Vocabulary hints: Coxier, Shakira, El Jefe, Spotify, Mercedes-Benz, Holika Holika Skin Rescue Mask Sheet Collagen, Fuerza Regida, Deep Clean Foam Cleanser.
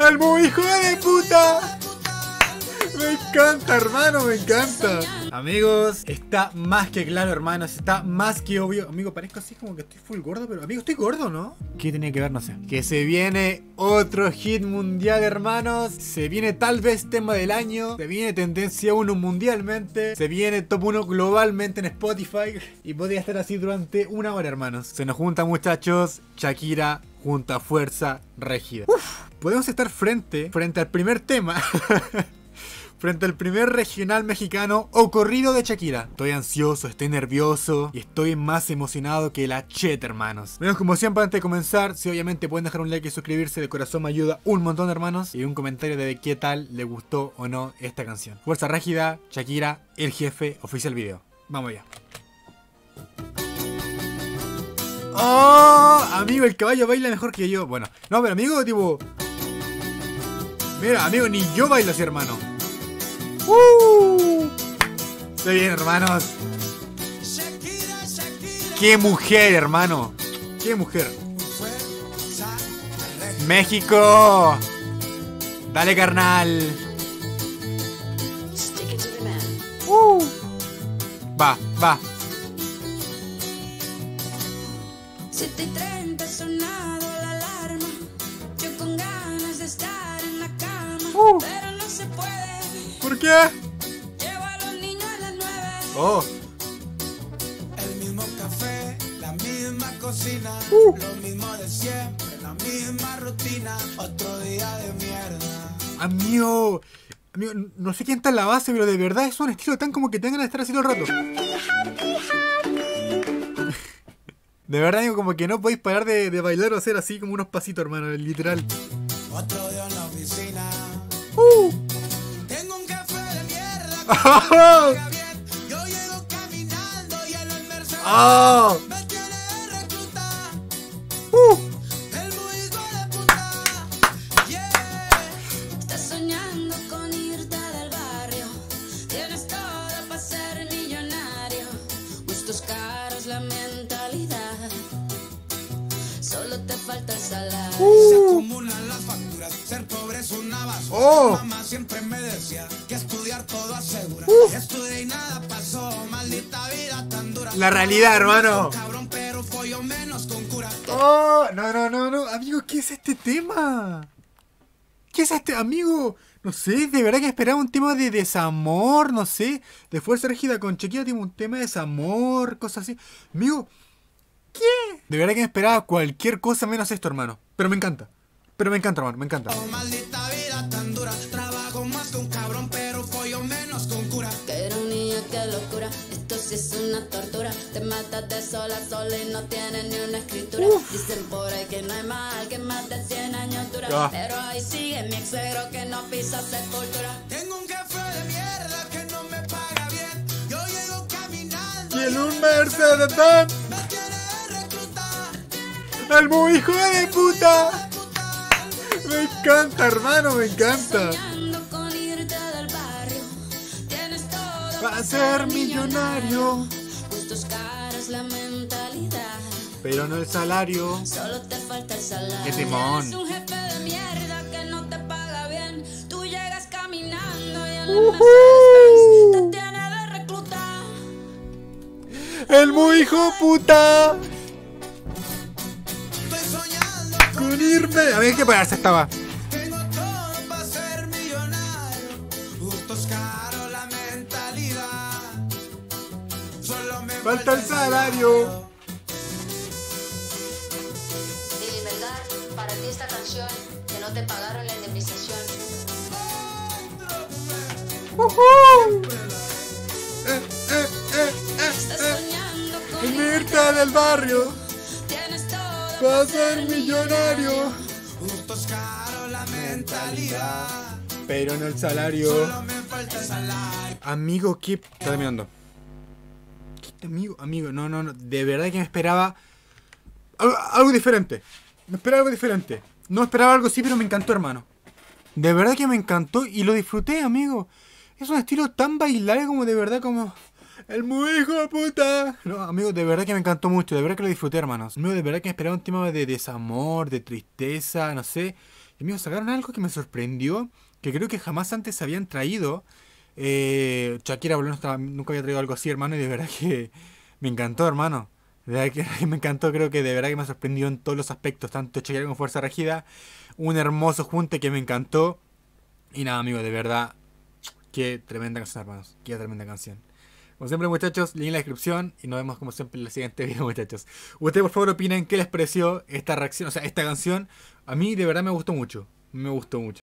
¡Albu, hijo de puta! Me encanta, hermano, me encanta. Amigos, está más que claro, hermanos. Está más que obvio. Amigo, parezco así como que estoy full gordo, pero amigo, estoy gordo, ¿no? ¿Qué tenía que ver? No sé. Que se viene otro hit mundial, hermanos. Se viene tal vez tema del año. Se viene tendencia 1 mundialmente. Se viene top 1 globalmente en Spotify. Y podría estar así durante una hora, hermanos. Se nos junta, muchachos, Shakira junto a Fuerza Regida. Uf, podemos estar frente al primer tema. Frente al primer regional mexicano ocurrido de Shakira. Estoy ansioso, estoy nervioso y estoy más emocionado que la cheta, hermanos. Bueno, como siempre, antes de comenzar, si obviamente pueden dejar un like y suscribirse, de corazón me ayuda un montón, hermanos. Y un comentario de qué tal le gustó o no esta canción. Fuerza Regida, Shakira, El Jefe, oficial video. Vamos allá. ¡Oh! Amigo, el caballo baila mejor que yo. Bueno, no, pero amigo, tipo... Mira, amigo, ni yo bailo así, hermano. Estoy bien, hermanos. ¡Qué mujer, hermano! ¡Qué mujer! ¡México! ¡Dale, carnal! Va, va. 7:30 sonado la alarma. Yo con ganas de estar en la cama, pero no se puede. ¿Por qué? Llevo a los niños a las 9. Oh. El mismo café, la misma cocina, lo mismo de siempre, la misma rutina, otro día de mierda. Amigo, amigo, no sé quién está en la base, pero de verdad es un estilo tan como que tengan que estar así todo el rato. De verdad, amigo, como que no podéis parar de bailar o hacer así como unos pasitos, hermano, literal. Otro día en la oficina. Tengo un café de mierda. Yo llego caminando y en el Mercedes me tiene de recluta. El hijo de puta. Estás soñando con irte del barrio. Tienes todo para ser millonario. Gustos caros, la mentalidad. Solo te falta el salario. Se acumulan las facturas. Ser pobre es una basura. Mamá siempre me decía que estudiar todo asegura. Estudié y nada pasó. Maldita vida tan dura. La realidad, hermano. Cabrón, pero follo menos con cura. No. Amigo, ¿qué es este tema? ¿Qué es este, amigo? No sé, de verdad que esperaba un tema de desamor, no sé. De Fuerza Regida con Shakira, tipo un tema de desamor, cosas así. Amigo, ¿qué? De verdad que me esperaba cualquier cosa menos esto, hermano. Pero me encanta. Pero me encanta, hermano, me encanta. Oh, maldita vida tan dura. Trabajo más que un cabrón, pero follo menos con cura. Qué ironía, qué locura. Esto sí es una tortura. Te matas de sola a sola y no tienes ni una escritura. Dicen por ahí que no hay mal, que más de 100 años dura. Pero ahí sigue mi ex suegro que no pisa sepultura. Tengo un jefe de mierda que no me paga bien. Yo llego caminando y en un Mercedes Benz. ¡Albu, hijo de puta! Me encanta, hermano, me encanta. Va a ser millonario. Gustos caros, la mentalidad. Pero no el salario. Solo te falta el salario. ¡Qué timón! Es un jefe de mierda que no te paga bien. Tú llegas caminando y en la Mercedes-Benz te tiene de recluta. ¡Albu, hijo puta! A ver qué pararse estaba. Tengo todo para ser millonario. Gustos caros, la mentalidad. Solo me falta el salario. Dile verdad, para ti esta canción que no te pagaron la indemnización. Estás soñando con irte del barrio. Va a ser millonario. Gustos caros, la mentalidad. Pero no el salario. Solo me falta el salario. Amigo, ¿qué? Está terminando. ¿Qué? Amigo, no. De verdad que me esperaba algo diferente. Me esperaba algo diferente. No esperaba algo así, pero me encantó, hermano. De verdad que me encantó y lo disfruté, amigo. Es un estilo tan bailable como de verdad como... ¡El muy hijo de puta! No, amigo, de verdad que me encantó mucho. De verdad que lo disfruté, hermanos. Amigo, de verdad que me esperaba un tema de desamor, de tristeza, no sé. Amigos, sacaron algo que me sorprendió, que creo que jamás antes habían traído. Shakira, boludo, nunca había traído algo así, hermano, y de verdad que me encantó, hermano. De verdad que me encantó, creo que de verdad que me ha sorprendido en todos los aspectos, tanto Shakira como Fuerza Regida. Un hermoso junte que me encantó. Y nada, amigos, de verdad, qué tremenda canción, hermanos, qué tremenda canción. Como siempre, muchachos, link en la descripción y nos vemos como siempre en el siguiente video, muchachos. Ustedes, por favor, opinen qué les pareció esta reacción, o sea, esta canción. A mí de verdad me gustó mucho, me gustó mucho.